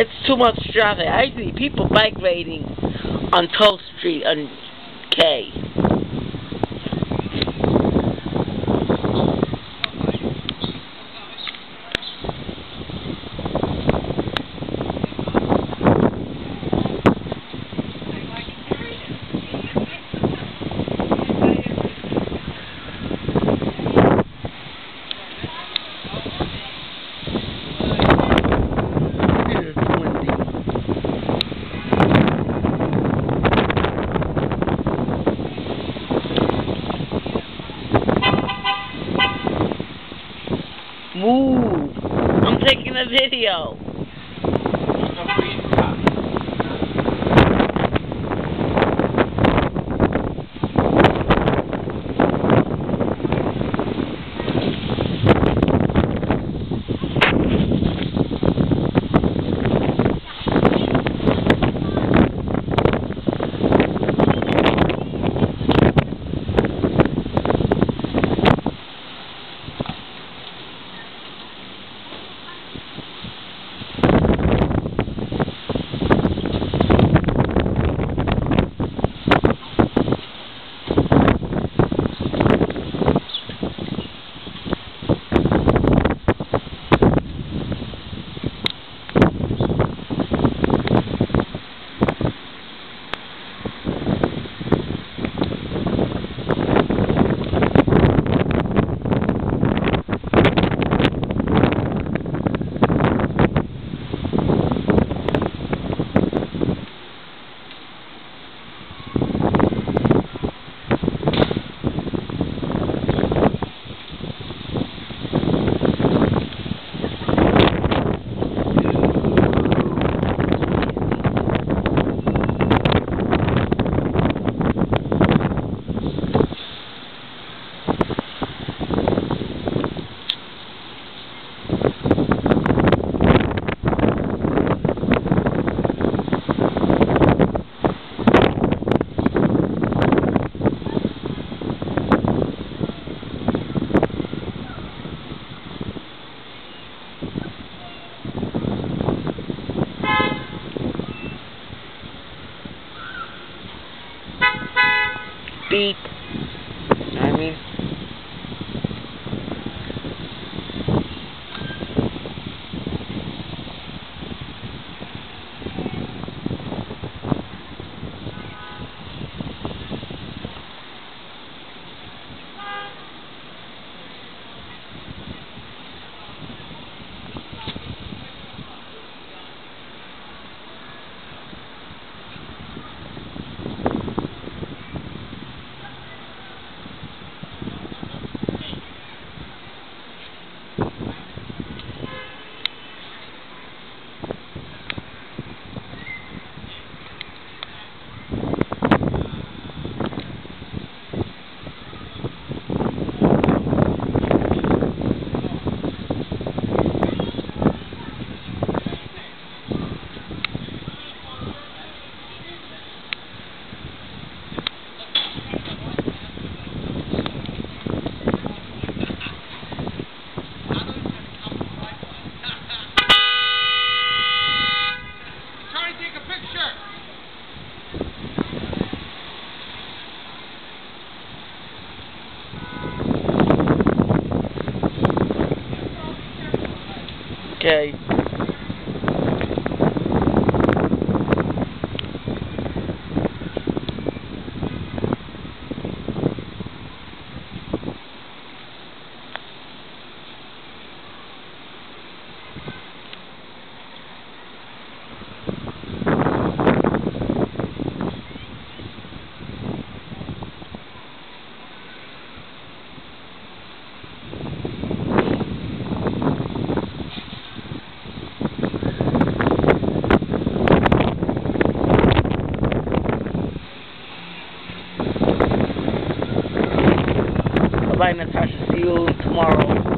It's too much traffic. I see people bike riding on Toll Street on K. Move! I'm taking a video. Beep. I mean, okay. Bye, Natasha. See you tomorrow.